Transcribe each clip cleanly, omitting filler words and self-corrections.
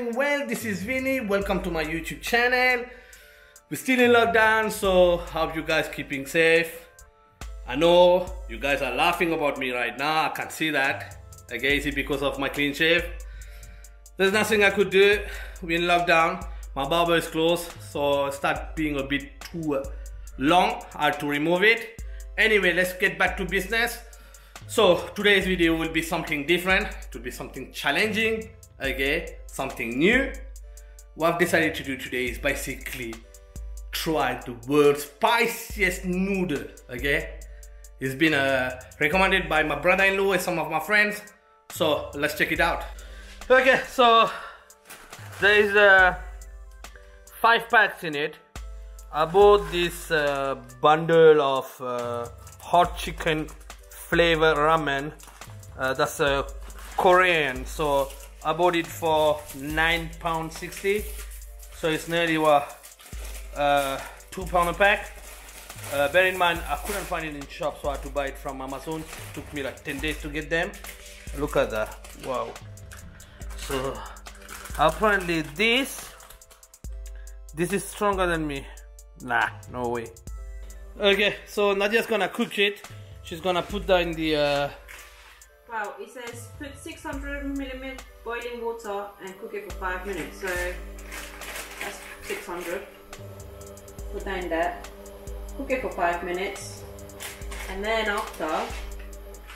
doing well. This is Vinnie. Welcome to my YouTube channel. We're still in lockdown, so hope you guys keeping safe. I know you guys are laughing about me right now. I can see that. I guess it's because of my clean shave. There's nothing I could do. We're in lockdown. My barber is closed, so it started being a bit too long. I had to remove it. Anyway, let's get back to business. So today's video will be something different. It will be something challenging, okay? Something new. What I've decided to do today is basically try the world's spiciest noodle, okay? It's been recommended by my brother-in-law and some of my friends. So let's check it out. Okay, so there is 5 packs in it. I bought this bundle of hot chicken flavor ramen. That's Korean, so I bought it for £9.60. So it's nearly £2 a pack. Bear in mind, I couldn't find it in shop, so I had to buy it from Amazon. It took me like 10 days to get them. Look at that! Wow. So apparently this is stronger than me. Nah, no way. Okay, so Nadia's gonna cook it. She's gonna put that in the wow, it says put 600ml boiling water and cook it for 5 minutes, so that's 600. Put that in there, cook it for 5 minutes, and then after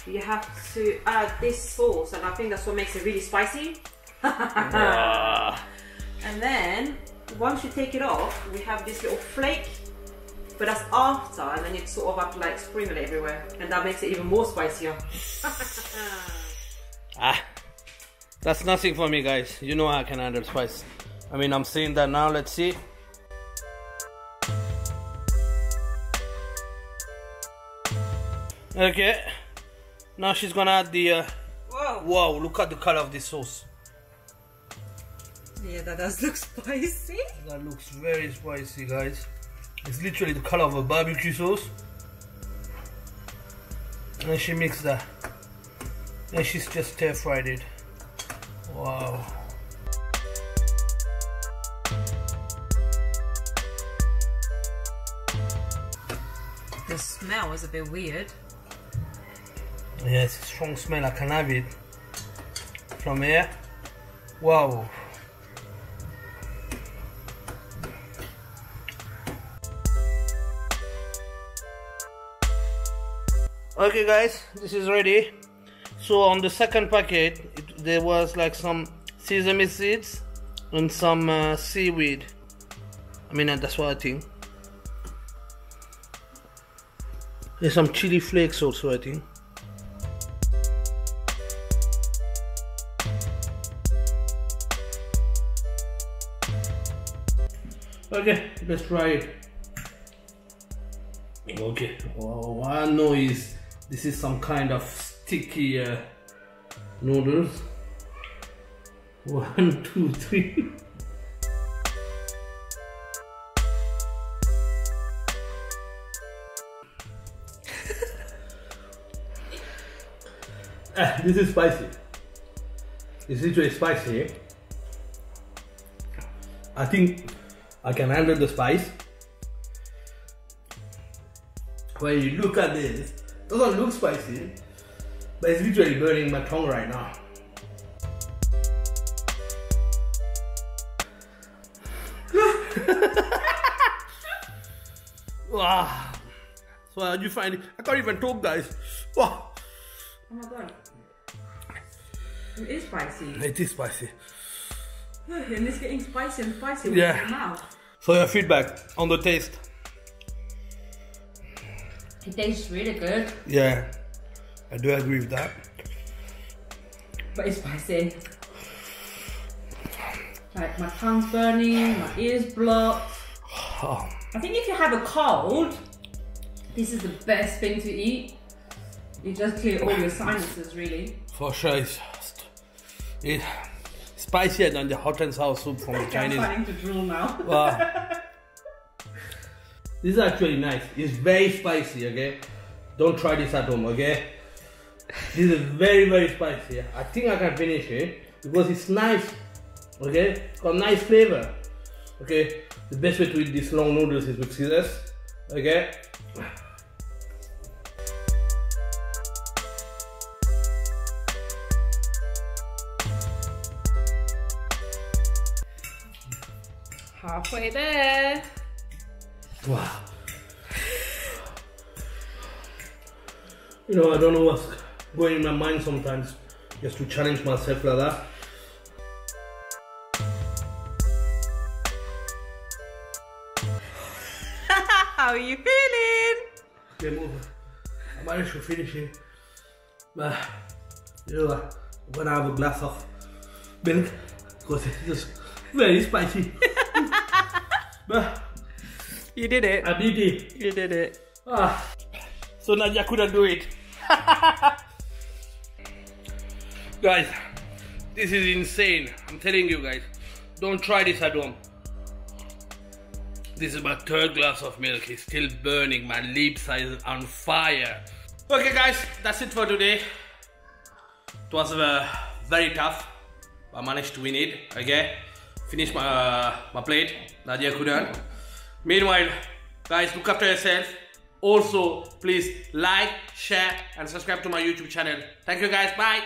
you have to add this sauce, and I think that's what makes it really spicy. And then once you take it off, we have this little flake, but that's after, and then you sort of have to like sprinkle it everywhere, and that makes it even more spicier. That's nothing for me, guys. You know I can handle spice. I mean, I'm seeing that now. Let's see. Okay, now she's gonna add the wow, look at the color of this sauce. Yeah, that does look spicy. That looks very spicy, guys. It's literally the color of a barbecue sauce. And she mixed that. And she's just stir fried it. Wow. The smell is a bit weird. Yeah, it's a strong smell. I can have it from here. Wow. Okay, guys, this is ready. So on the second packet, there was like some sesame seeds and some seaweed. I mean, that's what I think. There's some chili flakes also, I think. Okay, let's try it. Okay, oh, I know is this is some kind of sticky noodles. 1, 2, 3. This is spicy. It's literally spicy. Eh? I think I can handle the spice. When you look at this, it doesn't look spicy, but it's literally burning my tongue right now. Wow. So how'd you find it? I can't even talk, guys. Wow. Oh my god. It is spicy. It is spicy. And it's getting spicy and spicy with your mouth. So your feedback on the taste. It tastes really good. Yeah, I do agree with that. But it's spicy. Like my tongue's burning, my ears blocked. Oh. I think if you have a cold, this is the best thing to eat. You just clear all your sinuses, really. For sure, it's spicier than the hot and sour soup from the Chinese. I'm starting to drool now. Wow. This is actually nice. It's very spicy, okay? Don't try this at home, okay? This is very, very spicy. I think I can finish it because it's nice. Okay, got nice flavor. Okay, the best way to eat these long noodles is with scissors. Okay. Halfway there. Wow. You know, I don't know what's going in my mind sometimes, just to challenge myself like that. How are you feeling? Game over. I managed to finish it. But you know what? I'm gonna have a glass of milk because it's just very spicy. But you did it. I did it. You did it. Ah. So Nadia couldn't do it. Guys, this is insane. I'm telling you guys, don't try this at home. This is my third glass of milk. It's still burning. My lips are on fire. Okay guys, that's it for today. It was very tough. I managed to win it. Okay, finished my, plate. Nadia couldn't. Meanwhile, guys, look after yourself. Also, please like, share and subscribe to my YouTube channel. Thank you guys, bye.